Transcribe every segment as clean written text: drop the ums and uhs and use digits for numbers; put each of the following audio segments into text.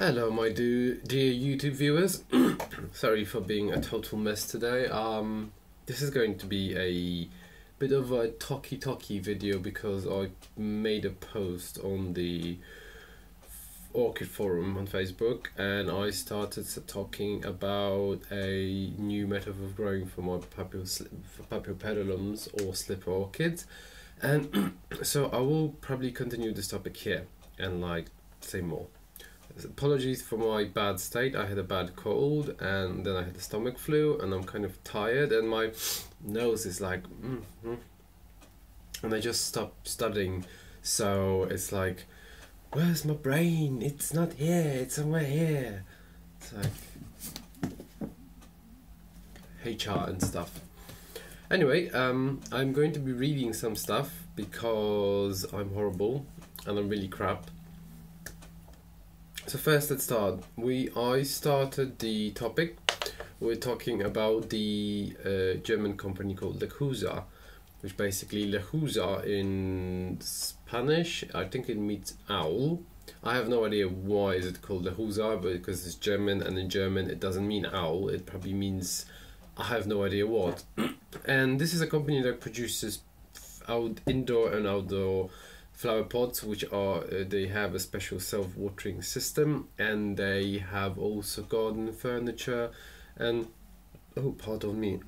Hello my dear YouTube viewers. Sorry for being a total mess today. This is going to be a bit of a talky video because I made a post on the Orchid Forum on Facebook and I started talking about a new method of growing for my Paphiopedilums or slipper orchids, and so I will probably continue this topic here and like say more. Apologies for my bad state. I had a bad cold and then I had the stomach flu and I'm kind of tired and my nose is like and I just stopped studying, so it's like, where's my brain? It's not here, it's somewhere here. It's like HR and stuff. Anyway, I'm going to be reading some stuff because I'm horrible and I'm really crap. So first, let's start. I started the topic. We're talking about the German company called Lechuza, which basically Lechuza in Spanish, I think it means owl. I have no idea why is it called Lechuza, but because it's German, and in German it doesn't mean owl, it probably means I have no idea what. And this is a company that produces indoor and outdoor flower pots, which are they have a special self-watering system, and they have also garden furniture and oh, pardon me,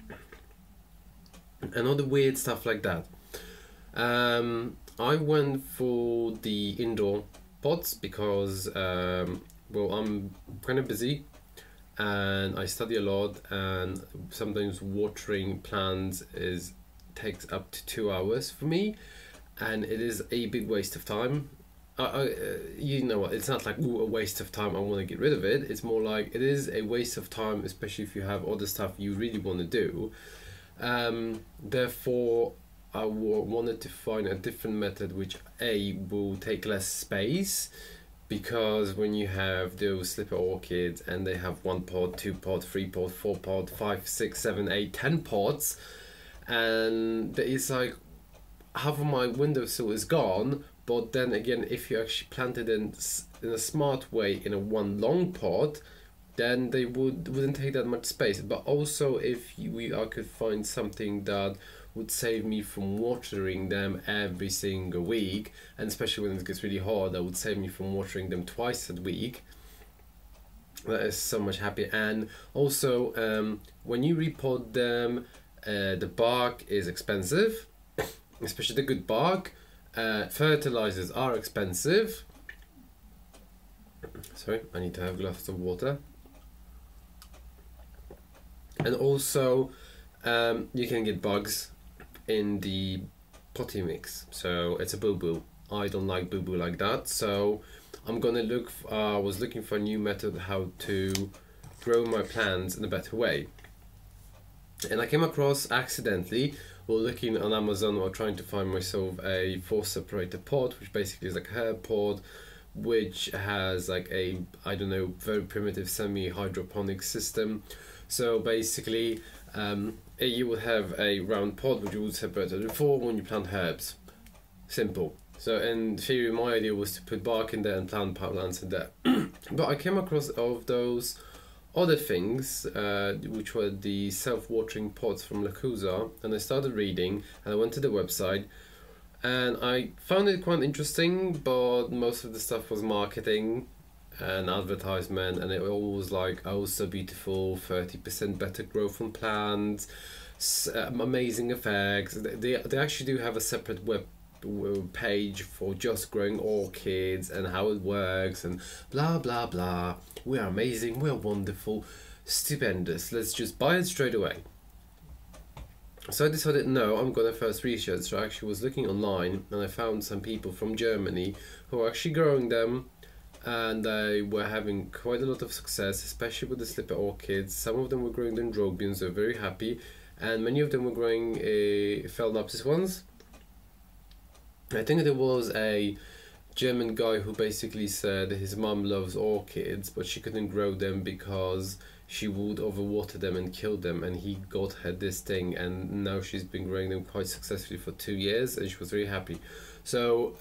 and all the weird stuff like that. I went for the indoor pots because well, I'm kind of busy and I study a lot, and sometimes watering plants takes up to 2 hours for me. And it is a big waste of time. You know what, it's not like, ooh, a waste of time, I want to get rid of it. It's more like it is a waste of time, especially if you have other stuff you really want to do. Therefore, I wanted to find a different method which A, will take less space, because when you have those slipper orchids and they have 1 pot, 2 pot, 3 pot, 4 pot, 5, 6, 7, 8, 10 pots, and it's like, half of my windowsill is gone. But then again, if you actually plant it in a smart way in a one long pot, then they wouldn't take that much space. But also, if I could find something that would save me from watering them every single week, and especially when it gets really hot, that would save me from watering them twice a week, that is so much happier. And also, when you repot them, the bark is expensive, especially the good bark. Fertilizers are expensive. Sorry, I need to have a glass of water. And also, you can get bugs in the potty mix, so it's a boo-boo. I don't like boo-boo like that, so I'm gonna look. I was looking for a new method how to grow my plants in a better way, and I came across accidentally, while looking on Amazon or trying to find myself a four-separator pot, which basically is like a herb pot, which has like a, I don't know, very primitive semi-hydroponic system. So basically, you will have a round pot which you would separate it before when you plant herbs. Simple. So in theory, my idea was to put bark in there and plant plants in there. But I came across of those other things, which were the self-watering pots from Lechuza, and I started reading and I went to the website and I found it quite interesting, but most of the stuff was marketing and advertisement, and it all was like, oh, so beautiful, 30% better growth on plants, amazing effects. They actually do have a separate web page for just growing orchids and how it works and blah blah blah, we are amazing, we're wonderful, stupendous, let's just buy it straight away. So I decided, no, I'm gonna first research. So I actually was looking online and I found some people from Germany who are actually growing them, and they were having quite a lot of success, especially with the slipper orchids. Some of them were growing dendrobiums, they're very happy, and many of them were growing Phalaenopsis ones. I think there was a German guy who basically said his mum loves orchids, but she couldn't grow them because she would overwater them and kill them, and he got her this thing, and now she's been growing them quite successfully for 2 years and she was very happy. So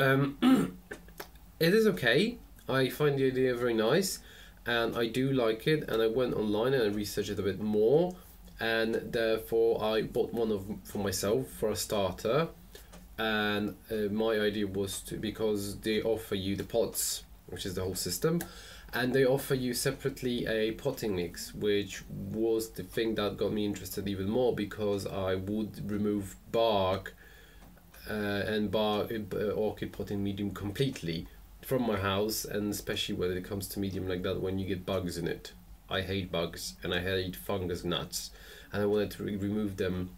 it is okay, I find the idea very nice. and I do like it, and I went online and I researched it a bit more, and therefore I bought one for myself for a starter. And my idea was to, because they offer you the pots, which is the whole system, and they offer you separately a potting mix, which was the thing that got me interested even more, because I would remove bark and orchid potting medium completely from my house, and especially when it comes to medium like that, when you get bugs in it. I hate bugs and I hate fungus nuts, and I wanted to remove them.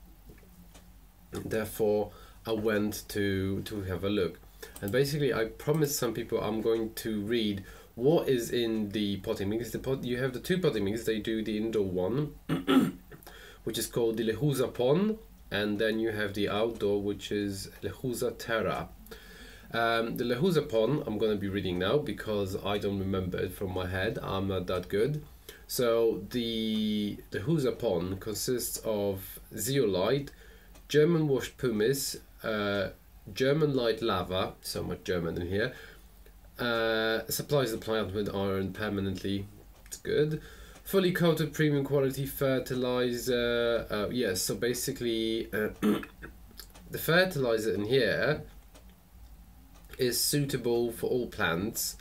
Therefore I went to have a look, and basically I promised some people I'm going to read what is in the potting mix. You have the two potting mix. They do the indoor one, which is called the Lechuza Pond, and then you have the outdoor, which is Lechuza Terra. The Lechuza Pond I'm going to be reading now, because I don't remember it from my head. I'm not that good. So the Lechuza Pond consists of zeolite, German washed pumice, German light lava, so much German in here, supplies the plant with iron permanently, it's good, fully coated premium quality fertilizer. Yes, so basically the fertilizer in here is suitable for all plants,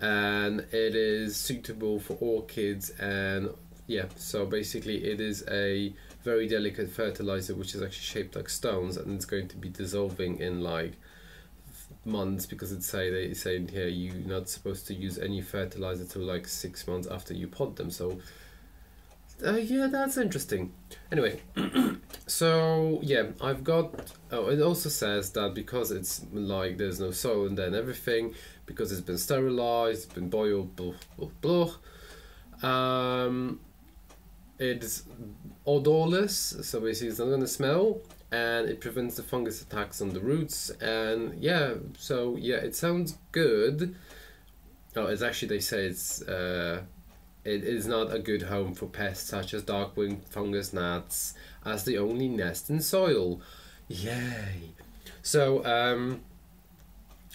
and it is suitable for orchids, and yeah, so basically it is a very delicate fertilizer, which is actually shaped like stones, and it's going to be dissolving in like months, because it say they say in here you're not supposed to use any fertilizer till like 6 months after you pot them. So yeah, that's interesting. Anyway, so yeah, I've got. Oh, it also says that because it's like there's no soil in there and everything, because it's been sterilized, it's been boiled, blah blah blah. It's odorless, so basically it's not going to smell, and it prevents the fungus attacks on the roots, and yeah, so yeah, it sounds good. Oh, it's actually, they say it's it is not a good home for pests such as dark-winged fungus gnats, as they only nest in soil. Yay! So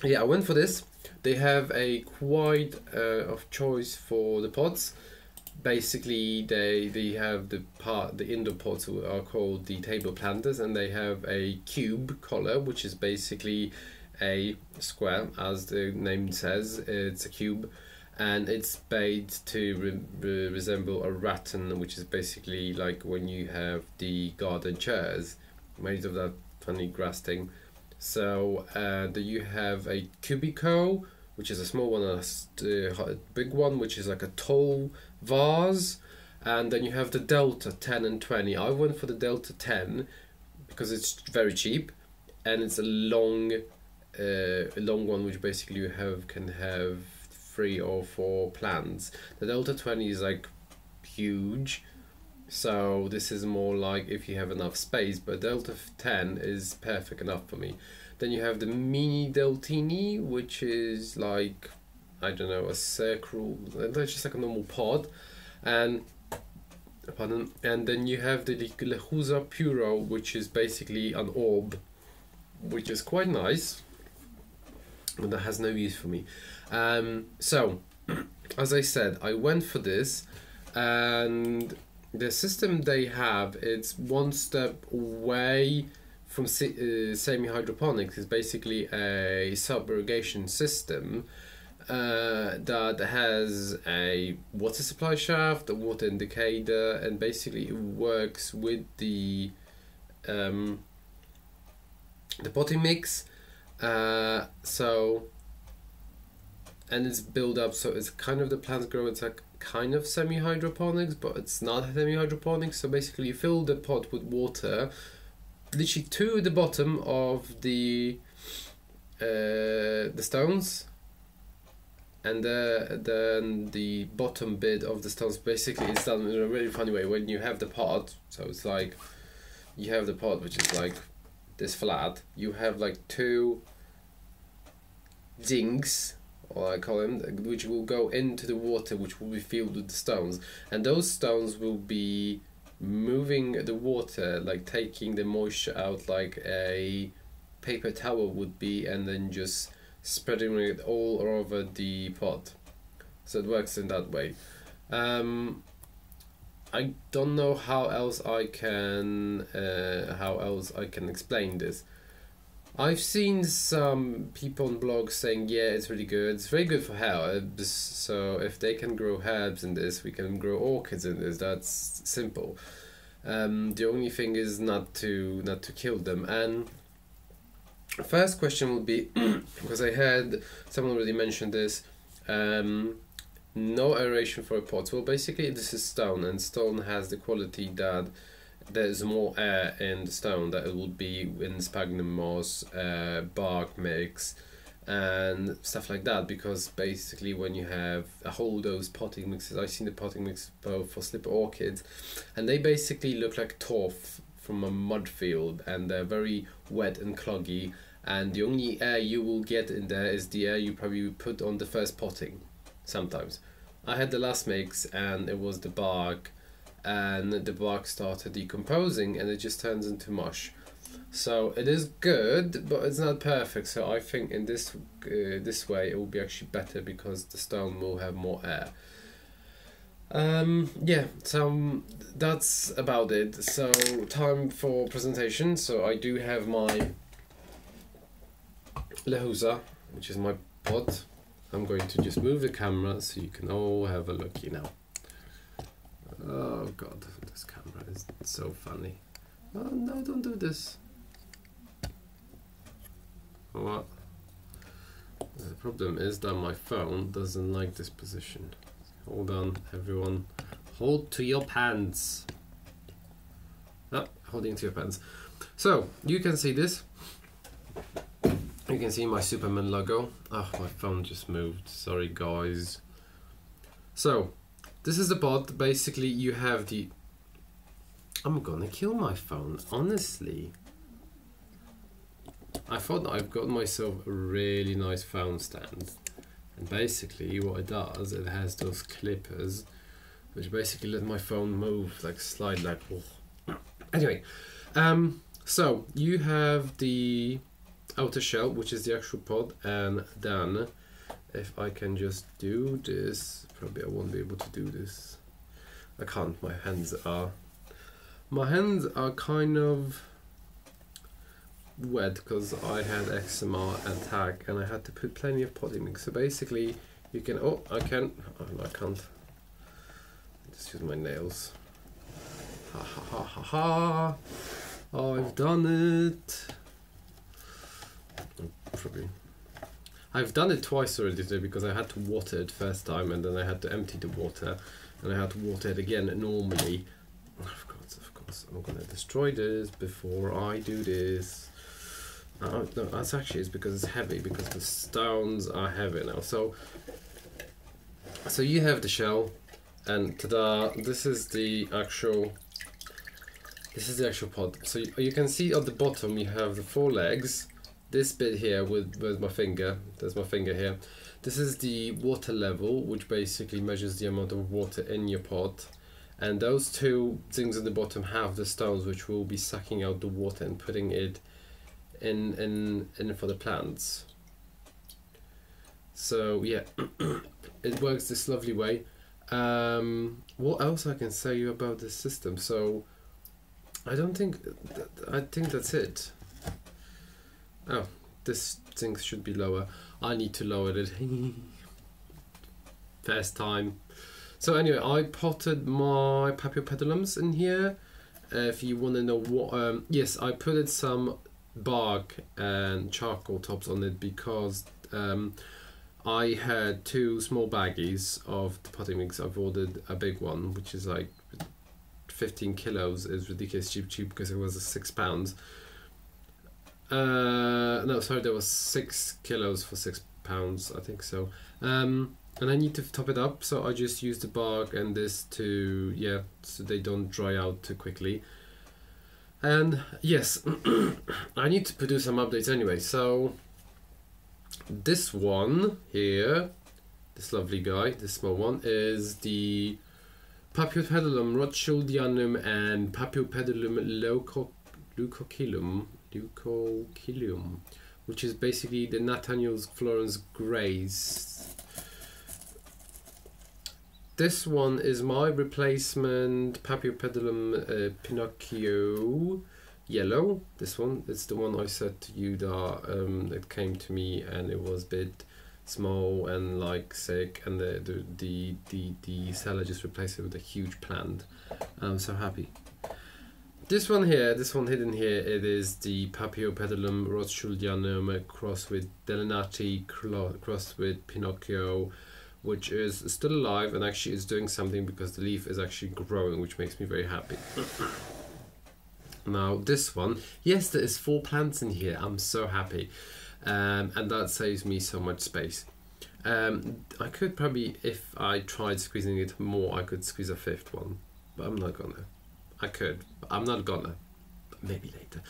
yeah, I went for this. They have a quite of choice for the pots. Basically they have the indoor pots, who are called the table planters, and they have a cube collar, which is basically a square, as the name says, it's a cube, and it's made to resemble a rattan, which is basically like when you have the garden chairs made of that funny grass thing. So you have a cubico, which is a small one, and a big one, which is like a tall vase. And then you have the Delta 10 and 20. I went for the Delta 10 because it's very cheap, and it's a long one, which basically you can have 3 or 4 plants. The Delta 20 is like huge, so this is more like if you have enough space, but Delta 10 is perfect enough for me. Then you have the Mini Deltini, which is like, I don't know, a circle, that's just like a normal pod, and pardon. And then you have the Lechuza Puro, which is basically an orb, which is quite nice, but that has no use for me. So, as I said, I went for this, and the system they have, it's one step away from semi-hydroponics. Is basically a sub-irrigation system that has a water supply shaft, a water indicator, and basically it works with the potting mix. And it's built up, so it's kind of the plants grow. It's like kind of semi-hydroponics, but it's not semi-hydroponics. So basically, you fill the pot with water, literally to the bottom of the stones, and then the bottom bit of the stones. Basically, it's done in a really funny way. When you have the pot, so it's like you have the pot, which is like this flat. You have like 2 dinks, or I call them, which will go into the water, which will be filled with the stones, and those stones will be moving the water, like taking the moisture out like a paper towel would be, and then just spreading it all over the pot. So it works in that way. I don't know how else I can explain this. I've seen some people on blogs saying, yeah, it's really good. It's very good for hair. So if they can grow herbs in this, we can grow orchids in this. That's simple. The only thing is not to kill them. And first question will be, because I heard someone already mentioned this, no aeration for pots. Well, basically this is stone, and stone has the quality that there's more air in the stone that it would be in sphagnum moss, bark mix and stuff like that, because basically when you have a whole those potting mixes, I've seen the potting mix both for slipper orchids, and they basically look like torf from a mud field, and they're very wet and cloggy, and the only air you will get in there is the air you probably put on the first potting sometimes. I had the last mix and it was the bark, and the bark started decomposing and it just turns into mush. So it is good, but it's not perfect. So I think in this way it will be actually better, because the stone will have more air. Yeah, so that's about it. So time for presentation. So I do have my Lechuza, which is my pot. I'm going to just move the camera so you can all have a looky now. Oh god, this camera is so funny. Oh no, don't do this. What? The problem is that my phone doesn't like this position. Hold on, everyone. Hold to your pants. Ah, holding to your pants. So, you can see this. You can see my Superman logo. Oh, my phone just moved. Sorry, guys. So, this is the pot. Basically, you have the... I'm gonna kill my phone, honestly. I thought I've got myself a really nice phone stand. And basically what it does, it has those clippers, which basically let my phone move, like slide, like... Oh. Anyway, so you have the outer shell, which is the actual pod, and then if I can just do this, probably I won't be able to do this. I can't, my hands are kind of wet because I had eczema attack and I had to put plenty of potting mix. So basically you can, oh, I can, oh no, I can't, just use my nails. Ha ha ha ha ha, oh, I've done it twice already today, because I had to water it first time and then I had to empty the water and I had to water it again normally. Of course, I'm gonna destroy this before I do this. No, that's actually, it's because it's heavy, because the stones are heavy now. So you have the shell, and ta-da, this is the actual pod. So you can see at the bottom you have the four legs. This bit here with my finger, there's my finger here. This is the water level, which basically measures the amount of water in your pot. And those two things at the bottom have the stones, which will be sucking out the water and putting it in for the plants. So yeah, it works this lovely way. What else I can say you about this system? So I think that's it. Oh, this thing should be lower. I need to lower it. First time. So anyway, I potted my Papiopedilums in here. If you want to know what... yes, I put in some bark and charcoal tops on it, because I had two small baggies of the potting mix. I've ordered a big one, which is like 15 kilos. It's ridiculous cheap because it was £6. No, sorry, there was 6 kilos for £6, I think so. And I need to top it up, so I just use the bark and this to, yeah, so they don't dry out too quickly. And yes, I need to produce some updates anyway. So this one here, this lovely guy, this small one, is the Papiopedilum Rothschildianum and Papiopedilum Leucoculum, which is basically the Nathaniel's Florence Grace. This one is my replacement Papiopedilum Pinocchio yellow. This one, it's the one I said to you that it came to me and it was a bit small and like sick, and the seller just replaced it with a huge plant. I'm so happy. This one here, this one hidden here, it is the Papiopedilum Rothschildianum crossed with Delnati, crossed with Pinocchio, which is still alive and actually is doing something because the leaf is actually growing, which makes me very happy. Now this one, yes, there is 4 plants in here. I'm so happy, and that saves me so much space. I could probably, if I tried squeezing it more, I could squeeze a 5th one, but I'm not gonna. I could, but I'm not gonna. Maybe later.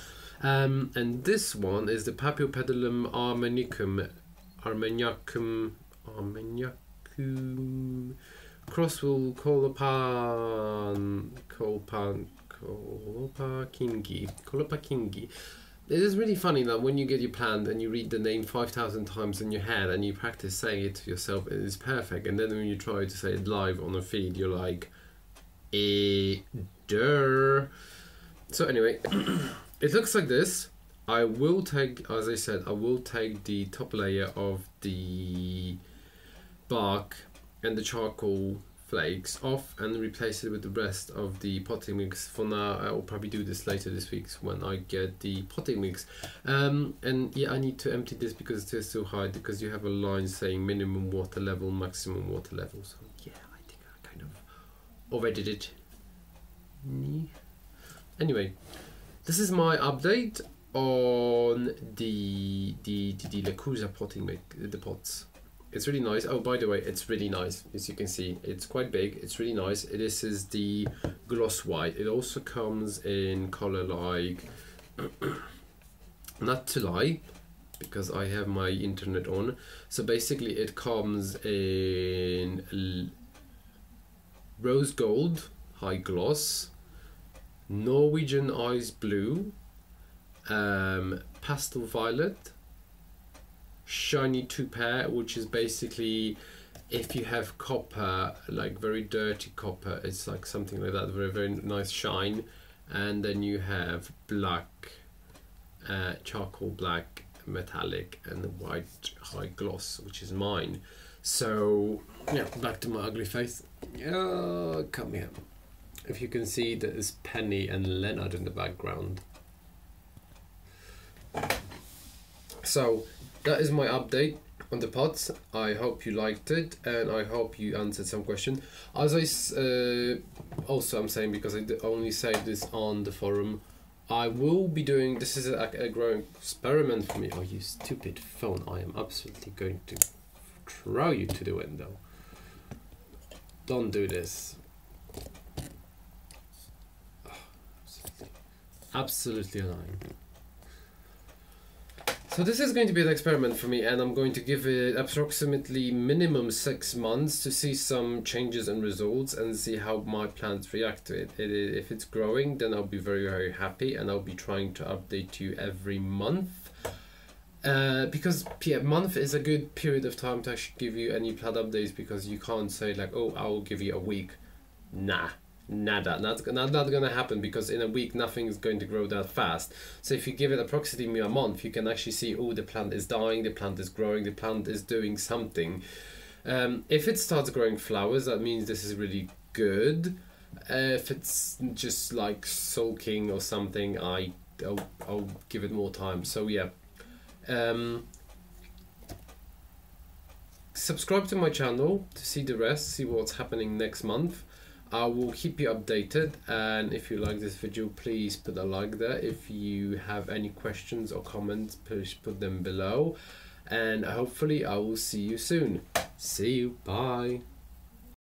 And this one is the Papiopedilum Armenicum cross will Colopan Kingi. It is really funny that when you get your plant and you read the name 5,000 times in your head and you practice saying it to yourself, it is perfect. And then when you try to say it live on a feed, you're like, Durr. So anyway, it looks like this. I will take, as I said, I will take the top layer of the bark and the charcoal flakes off and replace it with the rest of the potting mix. For now, I will probably do this later this week when I get the potting mix. And yeah, I need to empty this because it is so high, because you have a line saying minimum water level, maximum water level. So yeah, I think I kind of overdid it. Anyway, this is my update on the Lechuza potting mix, the pots. It's really nice. Oh, by the way, it's really nice. As you can see, it's quite big. It's really nice. This is the gloss white. It also comes in color like, not to lie, because I have my internet on. So basically it comes in rose gold, high gloss, Norwegian ice blue, pastel violet, shiny tupair, which is basically if you have copper, like very dirty copper, it's like something like that, very, very nice shine. And then you have black, charcoal black, metallic, and the white high gloss, which is mine. So yeah, back to my ugly face. Come here. If you can see, there is Penny and Leonard in the background. So that is my update on the pots. I hope you liked it, and I hope you answered some question. As I also I'm saying, because I only saved this on the forum, I will be doing, this is a growing experiment for me. Oh, you stupid phone, I am absolutely going to throw you to the window. Don't do this. Absolutely annoying. So this is going to be an experiment for me, and I'm going to give it approximately minimum 6 months to see some changes and results and see how my plants react to it. If it's growing, then I'll be very, very happy, and I'll be trying to update you every month. Because yeah, month is a good period of time to actually give you any plant updates, because you can't say like, oh, I'll give you a week. Nah. Nada, not gonna happen, because in a week nothing is going to grow that fast. So if you give it approximately a month, you can actually see, oh, the plant is dying, the plant is growing, the plant is doing something. If it starts growing flowers, that means this is really good. If it's just like sulking or something, I'll give it more time. So yeah, subscribe to my channel to see the rest, see what's happening next month. I will keep you updated, and if you like this video, please put a like there. If you have any questions or comments, please put them below, and hopefully I will see you soon. See you, bye.